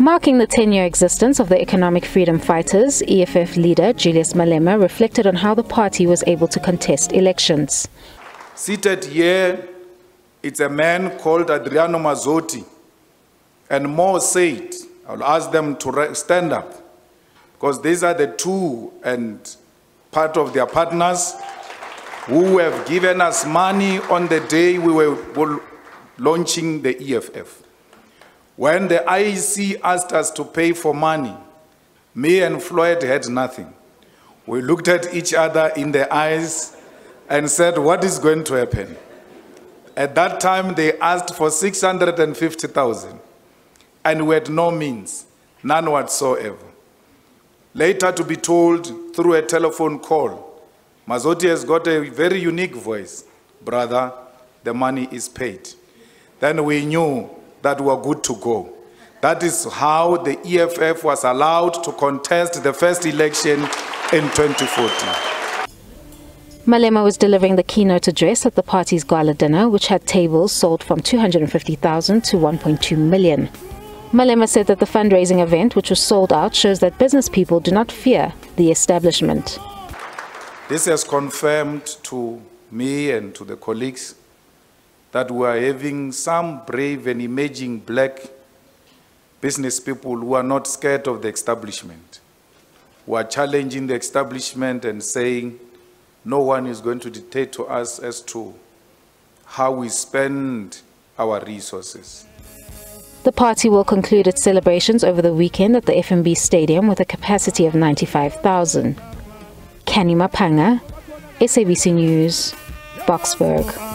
Marking the 10-year existence of the Economic Freedom Fighters, EFF leader Julius Malema reflected on how the party was able to contest elections. Seated here, it's a man called Adrianno Mazzotti, and more said. I'll ask them to stand up, because these are the two and part of their partners who have given us money on the day we were launching the EFF. When the IEC asked us to pay for money, me and Floyd had nothing. We looked at each other in the eyes and said, what is going to happen? At that time, they asked for 650,000, and we had no means, none whatsoever. Later to be told through a telephone call, Mazzotti has got a very unique voice. Brother, the money is paid. Then we knew that were good to go. That is how the EFF was allowed to contest the first election in 2014. Malema was delivering the keynote address at the party's gala dinner, which had tables sold from 250,000 to 1.2 million. Malema said that the fundraising event, which was sold out, shows that business people do not fear the establishment. This has confirmed to me and to the colleagues that we are having some brave and emerging black business people who are not scared of the establishment, who are challenging the establishment and saying no one is going to dictate to us as to how we spend our resources. The party will conclude its celebrations over the weekend at the FNB Stadium with a capacity of 95,000. Canny Maphanga, SABC News, Boksburg.